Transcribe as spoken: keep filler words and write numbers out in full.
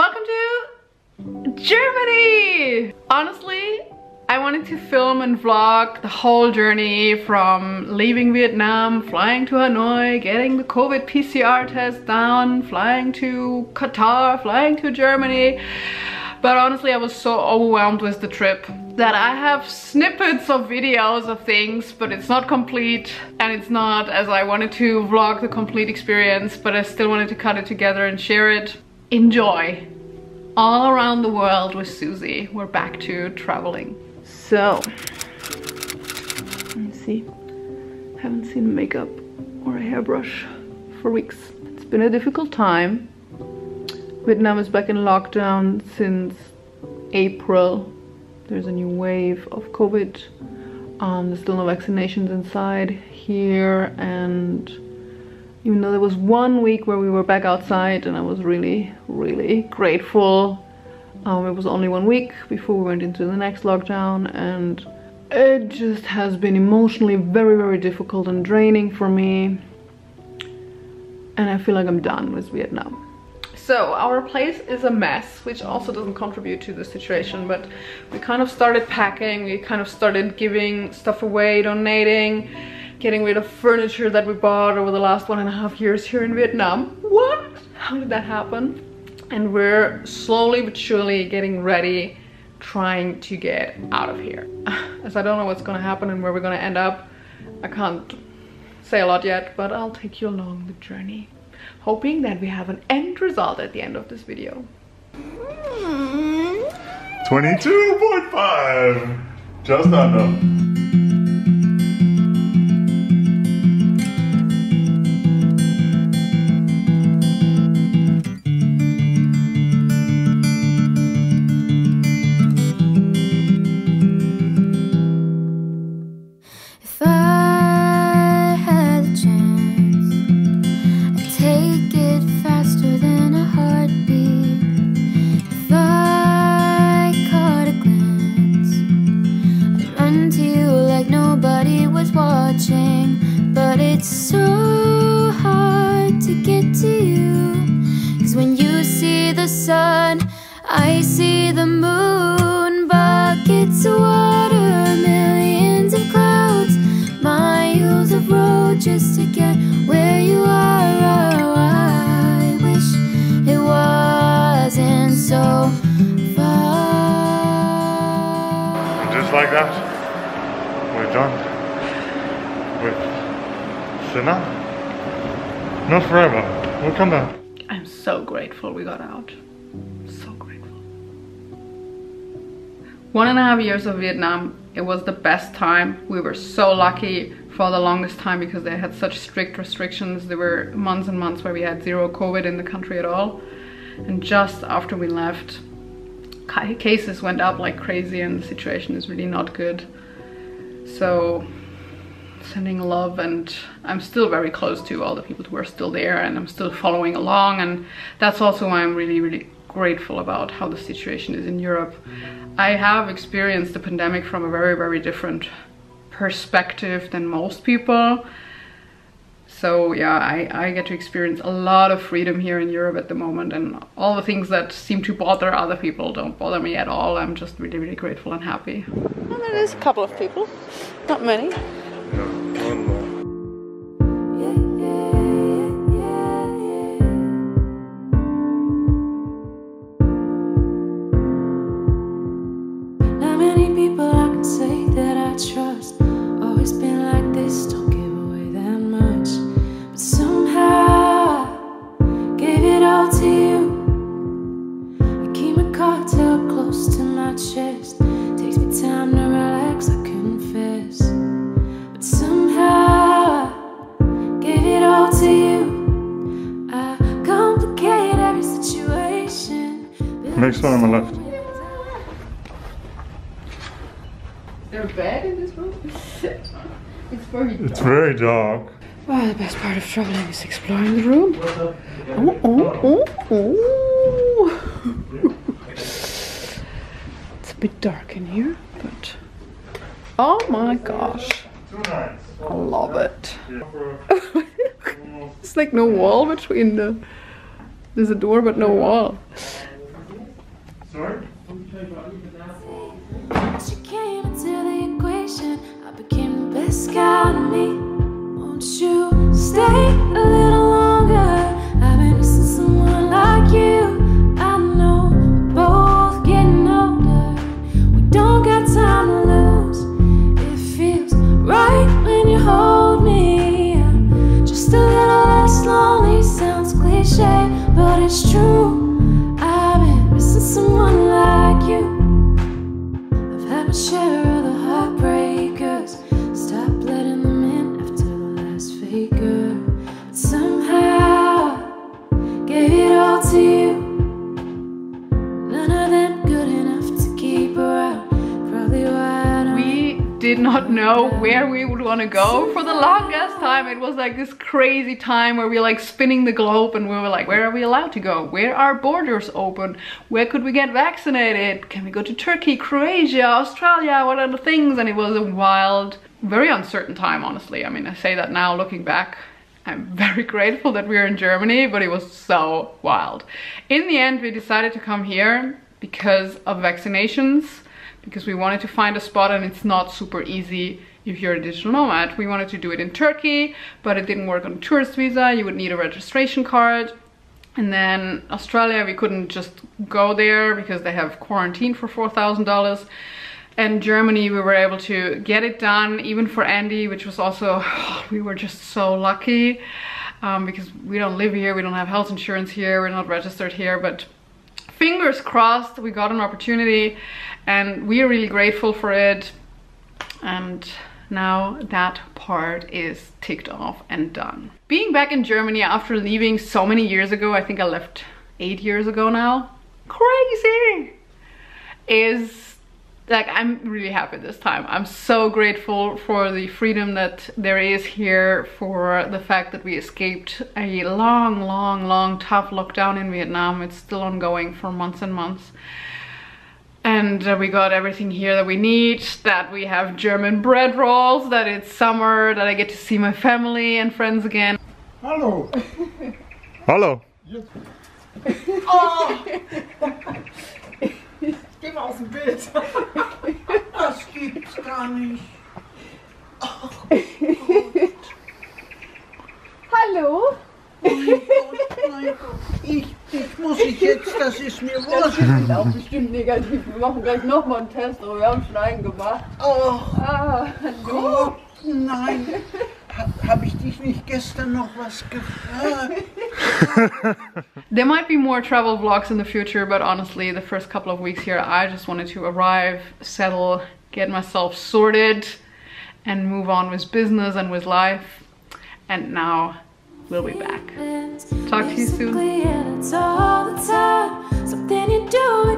Welcome to Germany! Honestly, I wanted to film and vlog the whole journey from leaving Vietnam, flying to Hanoi, getting the COVID P C R test down, flying to Qatar, flying to Germany. But honestly, I was so overwhelmed with the trip that I have snippets of videos of things, but it's not complete and it's not as I wanted to vlog the complete experience, but I still wanted to cut it together and share it. Enjoy. All around the world with Susie. We're back to traveling. So, let me see. Haven't seen makeup or a hairbrush for weeks. It's been a difficult time. Vietnam is back in lockdown since April. There's a new wave of COVID. Um, there's still no vaccinations inside here, and even though there was one week where we were back outside and I was really, really grateful. Um, it was only one week before we went into the next lockdown, and it just has been emotionally very, very difficult and draining for me. And I feel like I'm done with Vietnam. So our place is a mess, which also doesn't contribute to the situation, but we kind of started packing, we kind of started giving stuff away, donating, getting rid of furniture that we bought over the last one and a half years here in Vietnam. What? How did that happen? And we're slowly but surely getting ready, trying to get out of here. As I don't know what's gonna happen and where we're gonna end up, I can't say a lot yet, but I'll take you along the journey, hoping that we have an end result at the end of this video. twenty-two point five! Just under. Like that, we're done with Vietnam. Not forever. We'll come back. I'm so grateful we got out. So grateful. One and a half years of Vietnam. It was the best time. We were so lucky for the longest time because they had such strict restrictions. There were months and months where we had zero COVID in the country at all. And just after we left, cases went up like crazy and the situation is really not good. So sending love, and I'm still very close to all the people who are still there and I'm still following along, and that's also why I'm really really grateful about how the situation is in Europe. I have experienced the pandemic from a very very different perspective than most people. So yeah, I, I get to experience a lot of freedom here in Europe at the moment, and all the things that seem to bother other people don't bother me at all. I'm just really, really grateful and happy. Well, there is a couple of people, not many. Not many people I can say that I trust, always been like this, don't give away that much. Somehow I gave it all to you. I keep my cocktail close to my chest. Takes me time to relax, I confess. But somehow I gave it all to you. I complicate every situation. Next one on my left. Is there a bed in this room? It's very dark. It's very dark. Well, the best part of traveling is exploring the room. Oh, oh, oh, oh. It's a bit dark in here, but oh my gosh, I love it. It's like no wall between the, there's a door but no wall. did not know where we would want to go. For the longest time, it was like this crazy time where we were like spinning the globe and we were like, where are we allowed to go? Where are borders open? Where could we get vaccinated? Can we go to Turkey, Croatia, Australia? What are the things? And it was a wild, very uncertain time, honestly. I mean, I say that now looking back. I'm very grateful that we are in Germany, but it was so wild. In the end, we decided to come here because of vaccinations, because we wanted to find a spot and it's not super easy if you're a digital nomad. We wanted to do it in Turkey, but it didn't work on a tourist visa. You would need a registration card. And then Australia, we couldn't just go there because they have quarantine for four thousand dollars. And Germany, we were able to get it done, even for Andy, which was also, we were just so lucky um, because we don't live here, we don't have health insurance here, we're not registered here, but fingers crossed we got an opportunity and we are really grateful for it. And now that part is ticked off and done. Being back in Germany after leaving so many years ago, I think I left eight years ago now, crazy, is like, I'm really happy this time. I'm so grateful for the freedom that there is here, for the fact that we escaped a long, long, long, tough lockdown in Vietnam. It's still ongoing for months and months. And uh, we got everything here that we need, that we have German bread rolls, that it's summer, that I get to see my family and friends again. Hello. Hello. Yes. Oh. Geh mal aus dem Bild. Das gibt's gar nicht. Oh Gott. Hallo? Mein Gott, mein Gott. Ich, ich muss ich jetzt, das ist mir wurscht. Das ist auch bestimmt negativ. Wir machen gleich nochmal einen Test, aber wir haben Schneiden gemacht. Oh ah, Gott, nein. Habe ich dich nicht gestern noch was gefragt? There might be more travel vlogs in the future, but honestly, the first couple of weeks here, I just wanted to arrive, settle, get myself sorted, and move on with business and with life. And now we'll be back. Talk to you soon.